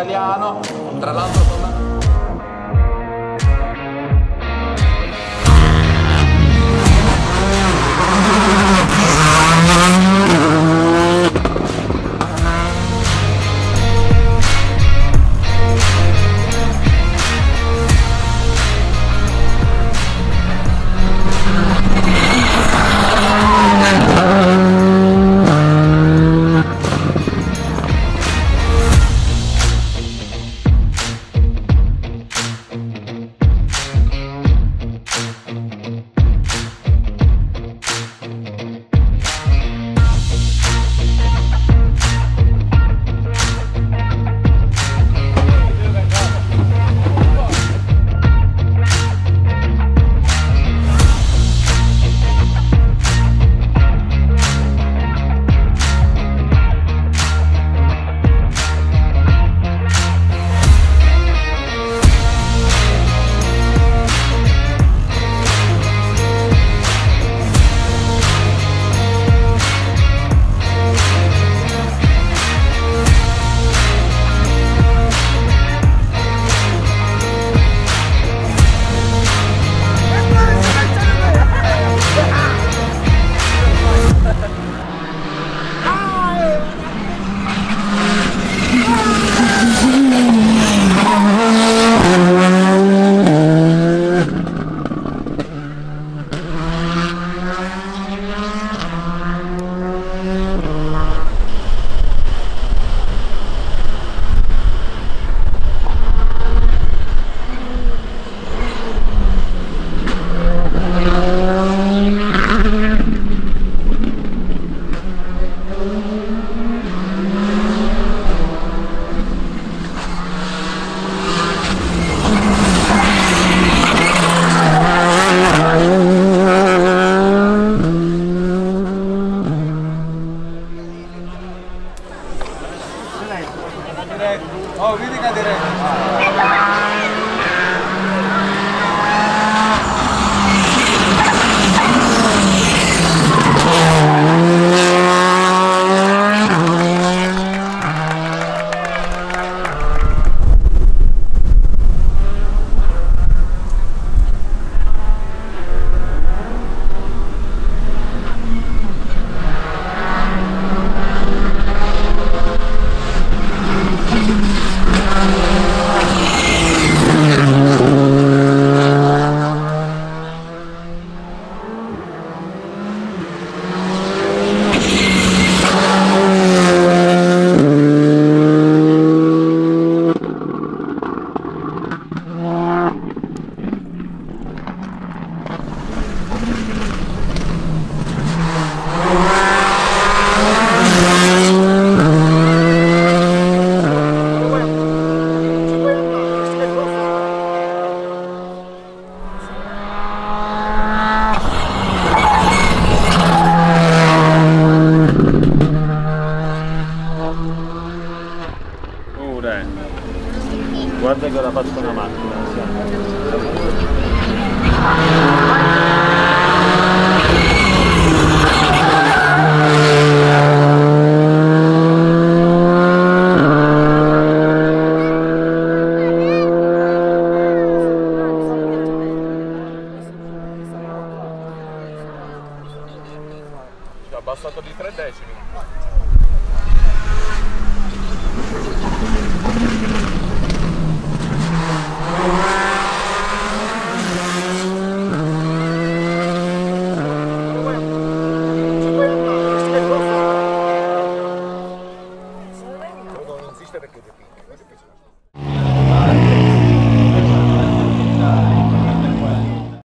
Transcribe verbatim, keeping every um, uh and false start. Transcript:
italiano, tra l'altro con la... Oh, vedi cadere! Guarda che la faccio con una macchina. Abbassato di tre decimi.